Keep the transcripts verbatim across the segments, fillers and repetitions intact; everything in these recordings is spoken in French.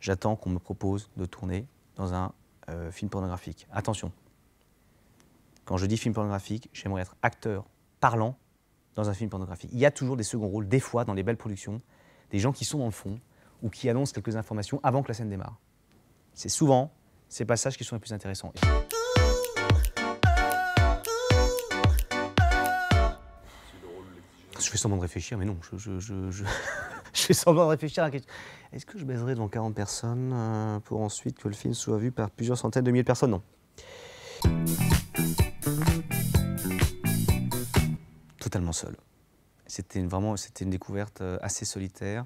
J'attends qu'on me propose de tourner dans un euh, film pornographique. Attention, quand je dis film pornographique, j'aimerais être acteur parlant dans un film pornographique. Il y a toujours des seconds rôles, des fois, dans les belles productions, des gens qui sont dans le fond ou qui annoncent quelques informations avant que la scène démarre. C'est souvent ces passages qui sont les plus intéressants. Je fais semblant de réfléchir, mais non, je, je, je, je... je fais semblant de réfléchir à la question. Est-ce que je baiserai devant quarante personnes pour ensuite que le film soit vu par plusieurs centaines de milliers de personnes? Non. Totalement seul. C'était vraiment c'était une découverte assez solitaire.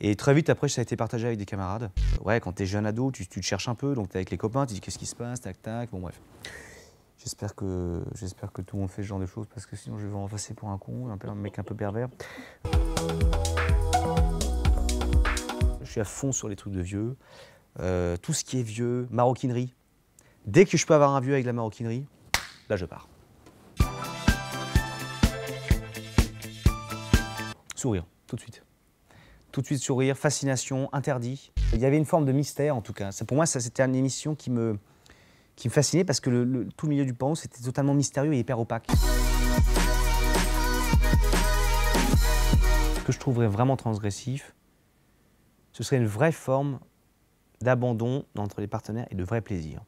Et très vite après, ça a été partagé avec des camarades. Ouais, quand t'es jeune ado, tu, tu te cherches un peu, donc t'es avec les copains, tu dis qu'est-ce qui se passe, tac, tac, bon bref. J'espère que, j'espère que tout le monde fait ce genre de choses, parce que sinon je vais en passer pour un con, un mec un peu pervers. Je suis à fond sur les trucs de vieux, euh, tout ce qui est vieux, maroquinerie. Dès que je peux avoir un vieux avec de la maroquinerie, là je pars. Sourire, tout de suite. Tout de suite sourire, fascination, interdit. Il y avait une forme de mystère en tout cas. Ça, pour moi, ça, c'était une émission qui me... qui me fascinait parce que le, le, tout le milieu du porno, c'était totalement mystérieux et hyper opaque. Ce que je trouverais vraiment transgressif, ce serait une vraie forme d'abandon entre les partenaires et de vrai plaisir.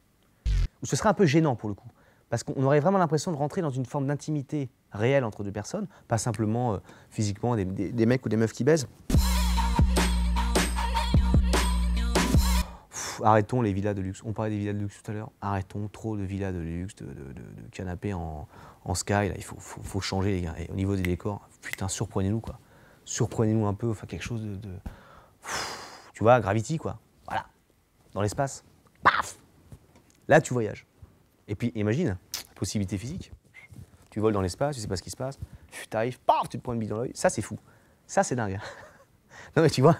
Ou ce serait un peu gênant pour le coup, parce qu'on aurait vraiment l'impression de rentrer dans une forme d'intimité réelle entre deux personnes, pas simplement euh, physiquement des, des, des mecs ou des meufs qui baisent. Arrêtons les villas de luxe. On parlait des villas de luxe tout à l'heure. Arrêtons trop de villas de luxe, de, de, de, de canapés en, en sky. Là, il faut, faut, faut changer, les gars. Et au niveau des décors, putain, surprenez-nous, quoi. Surprenez-nous un peu, enfin, quelque chose de... de... Pff, tu vois, Gravity, quoi. Voilà. Dans l'espace. Paf! Là, tu voyages. Et puis, imagine, possibilité physique. Tu voles dans l'espace, tu sais pas ce qui se passe. Tu arrives, paf, tu te prends une bille dans l'œil. Ça, c'est fou. Ça, c'est dingue. Non, mais tu vois,